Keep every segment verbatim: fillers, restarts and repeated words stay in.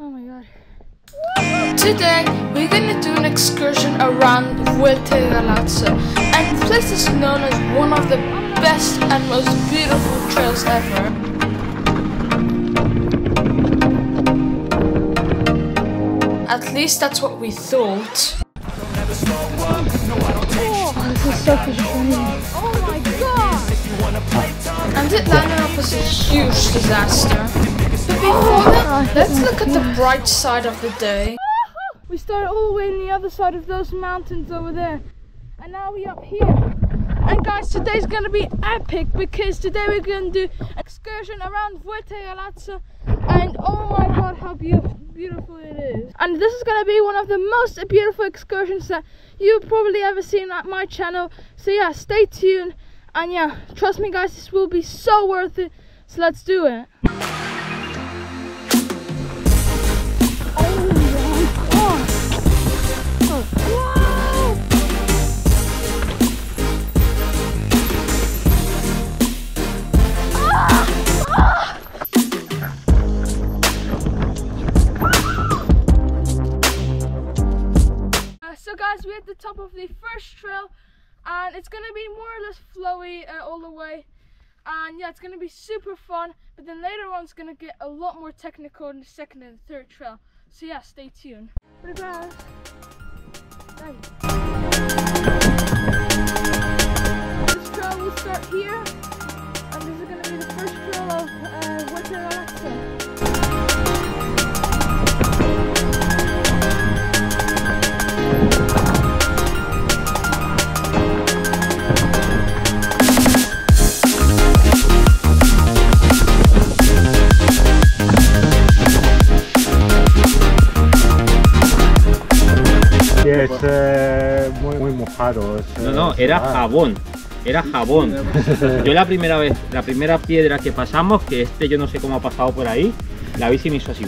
Oh my god. Today we're gonna do an excursion around Vuelta Galatzó, and the place is known as one of the best and most beautiful trails ever. At least that's what we thought. Oh, this is so frustrating. Oh my god! And it landed up as a huge disaster. But before that, let's look at the bright side of the day. We started all the way on the other side of those mountains over there, and now we're up here. And guys, today's gonna be epic because today we're gonna do an excursion around Vuelta Galatzó, and oh my god, how beautiful! beautiful it is. And this is going to be one of the most beautiful excursions that you've probably ever seen at my channel, so yeah, stay tuned, and yeah, trust me guys, this will be so worth it, so let's do it. We're at the top of the first trail, and it's going to be more or less flowy uh, all the way, and yeah, it's going to be super fun, but then later on it's going to get a lot more technical in the second and third trail, so yeah, stay tuned. Pretty bad. Right. This trail will start here, and this is going to be the first trail of uh, Vuelta Galatzó. Es eh, muy, muy mojado. Es, no, no, era ah. jabón, era jabón. Yo la primera vez, la primera piedra que pasamos, que este yo no sé cómo ha pasado por ahí, la bici me hizo así.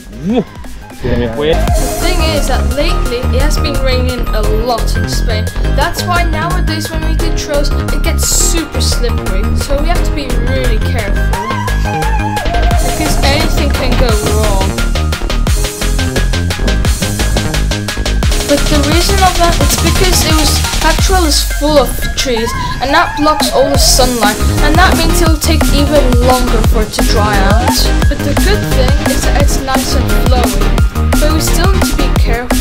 Se me fue. The thing is that lately it has been raining a lot in Spain. That's why nowadays when we do trails, it gets super slippery. So we have to be really careful because anything can go wrong. But the reason of that is because it was, that trail is full of trees, and that blocks all the sunlight, and that means it will take even longer for it to dry out. But the good thing is that it's nice and flowy, but we still need to be careful.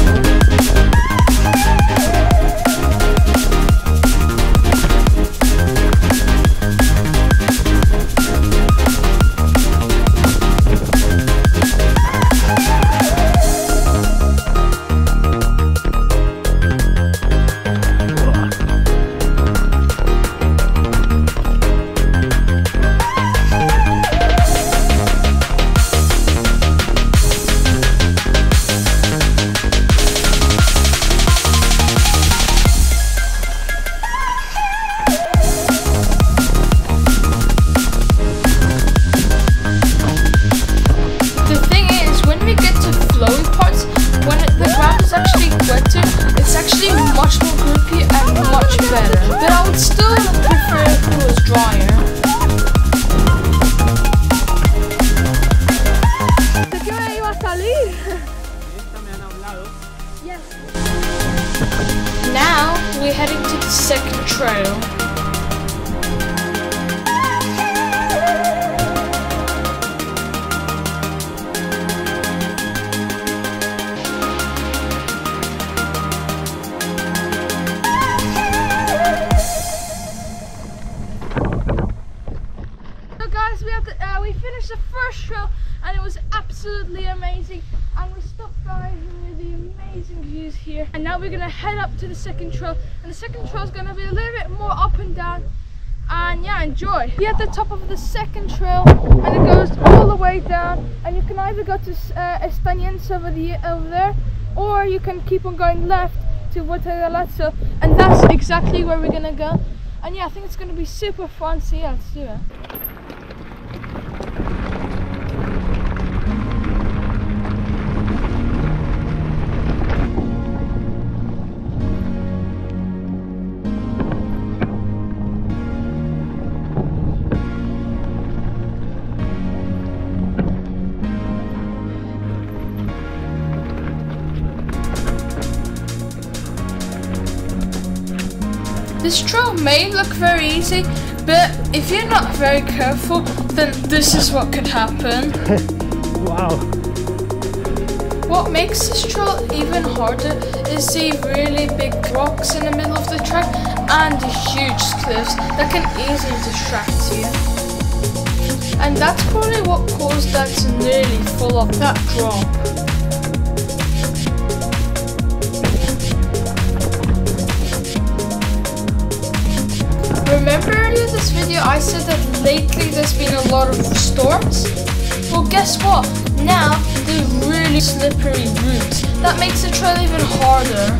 Now we're heading to the second trail. So guys, we have to, uh, we finished the first trail, and it was absolutely amazing. And we stopped by with the amazing views here, and now we're gonna head up to the second trail, and the second trail is gonna be a little bit more up and down, and yeah, enjoy. We're at the top of the second trail, and it goes all the way down, and you can either go to uh, Estaniense over, the, over there, or you can keep on going left to Vuelta Galatzó, and that's exactly where we're gonna go. And yeah, I think it's gonna be super fun, so yeah, let's do it. The stroll may look very easy, but if you're not very careful, then this is what could happen. Wow. What makes the stroll even harder is the really big rocks in the middle of the track and the huge cliffs that can easily distract you. And that's probably what caused that to nearly fall off that drop. Remember earlier this video I said that lately there's been a lot of storms? Well, guess what? Now there's really slippery routes. That makes the trail even harder.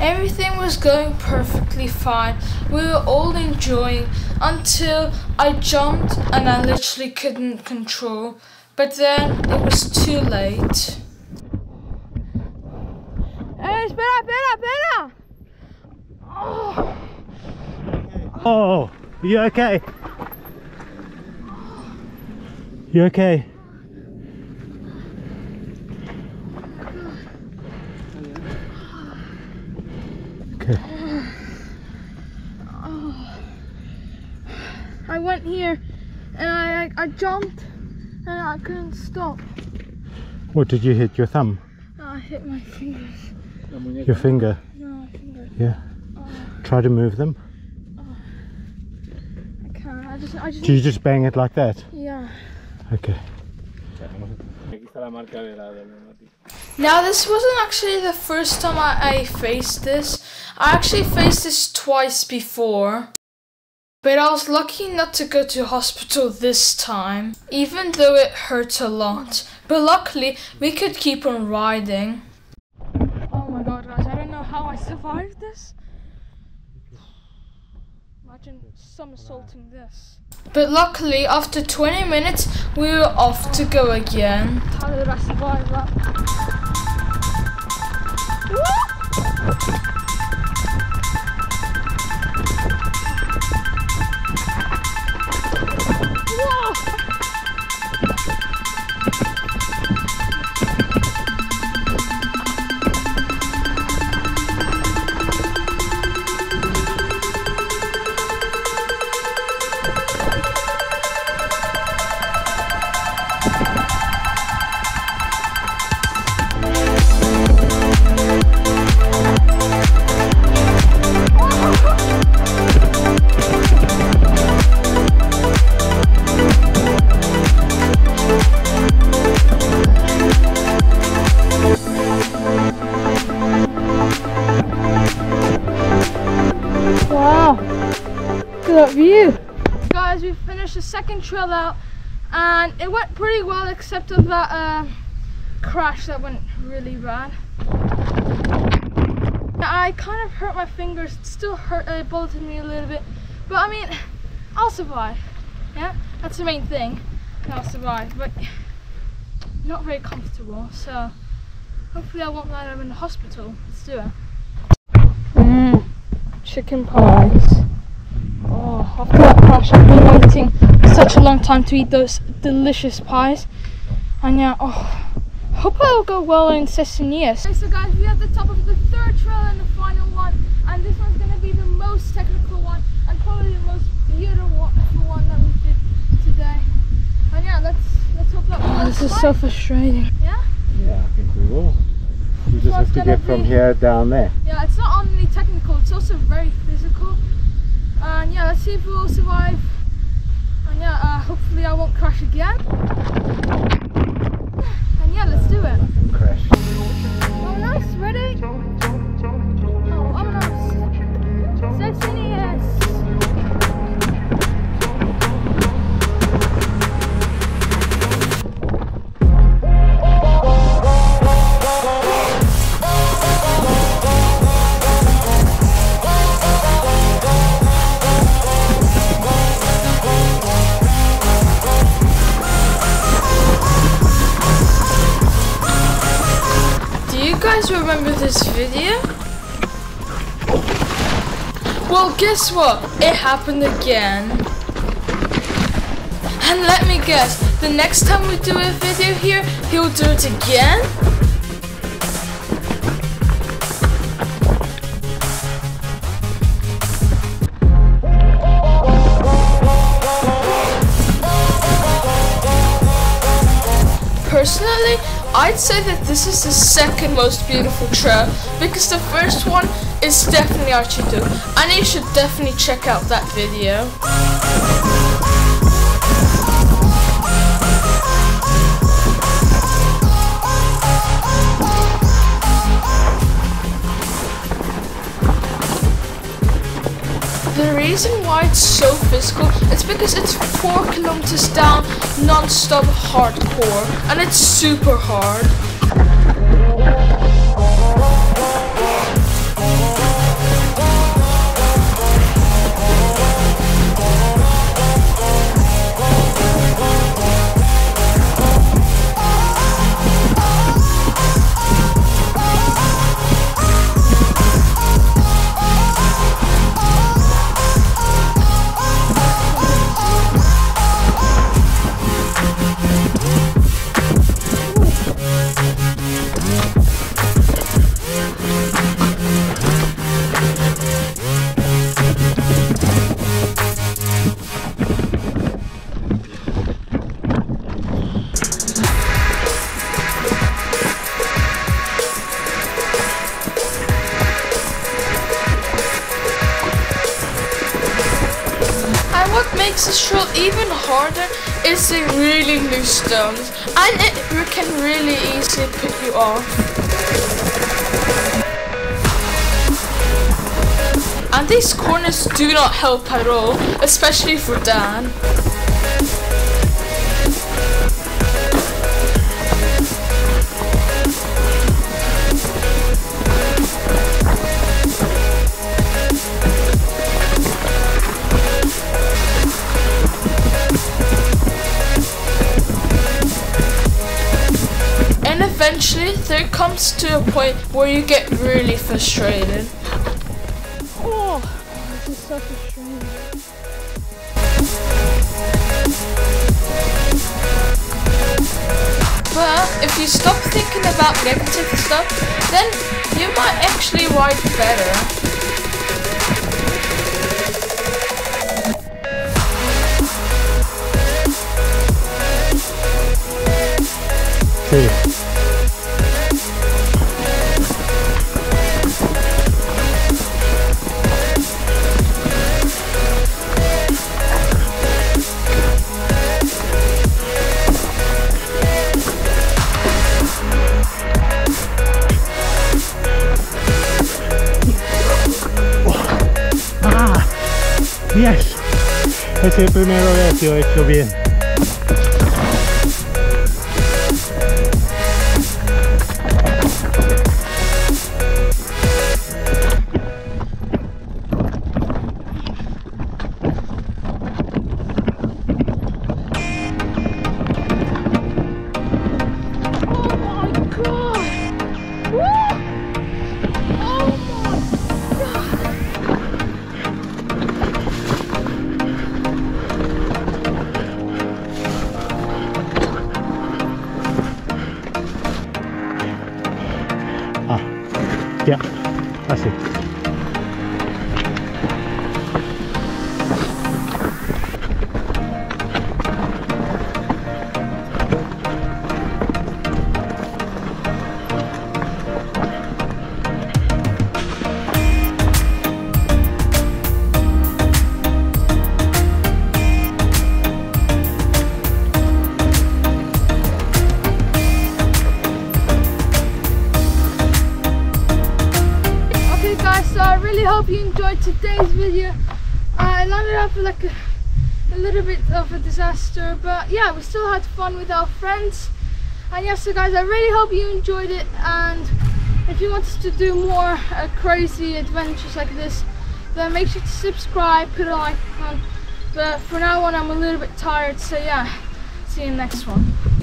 Everything was going perfectly fine, we were all enjoying, until I jumped and I literally couldn't control, but then it was too late. Hey, espera, espera, espera! Oh, oh, you okay? You okay? I went here and I, I, I jumped and I couldn't stop. What did you hit? Your thumb? No, I hit my fingers. Your finger? No, my finger. Yeah. Oh. Try to move them. Oh. I can't. I just, I just. Do you just bang it like that? Yeah. Okay. Now, this wasn't actually the first time I, I faced this. I actually faced this twice before. But I was lucky not to go to hospital this time, even though it hurt a lot. But luckily, we could keep on riding. Oh my god, guys, I don't know how I survived this. Imagine somersaulting this. But luckily, after twenty minutes, we were off to go again. How did I survive that? View. Guys, we finished the second trail out and it went pretty well except of that uh, crash that went really bad. I kind of hurt my fingers, it still hurt, it bolted me a little bit, but I mean, I'll survive. Yeah, that's the main thing, I'll survive, but not very comfortable, so hopefully I won't land up in the hospital. Let's do it. Mm, chicken pies. Oh, after that crash I've been waiting such a long time to eat those delicious pies. And yeah, oh, hope it'll go well in Ses Sinies. Okay, so guys, we have the top of the third trail and the final one, and this one's going to be the most technical one and probably the most beautiful one that we did today. And yeah, let's let's hope that oh, this is fine. So frustrating. Yeah. Yeah, I think we will. We just have to get from be, here down there. Yeah, it's not only technical; it's also very physical. And yeah, let's see if we'll survive. And yeah, uh, hopefully I won't crash again. And yeah, let's do it. I can crash. Oh nice, ready? Oh, oh nice. Ses Sinies. Remember this video? Well, guess what? It happened again. And let me guess, the next time we do a video here, he'll do it again? Personally, I'd say that this is the second most beautiful trail, because the first one is definitely Archie Duke, and you should definitely check out that video. The reason why it's so physical is because it's four kilometers down, non-stop hardcore, and it's super hard. What makes this trail even harder is the really loose stones, and it can really easily pick you off. And these corners do not help at all, especially for Dan. Eventually, there comes to a point where you get really frustrated. Oh, this is so frustrating. But if you stop thinking about negative stuff, then you might actually ride better. Okay. Yes, es el primero vez que lo he hecho bien. Yeah, that's it. Hope you enjoyed today's video. I landed up with like a, a little bit of a disaster, but yeah, we still had fun with our friends. And yeah, so guys, I really hope you enjoyed it, and if you want us to do more uh, crazy adventures like this, then make sure to subscribe, put a like on. But for now on, I'm a little bit tired, so yeah, see you in the next one.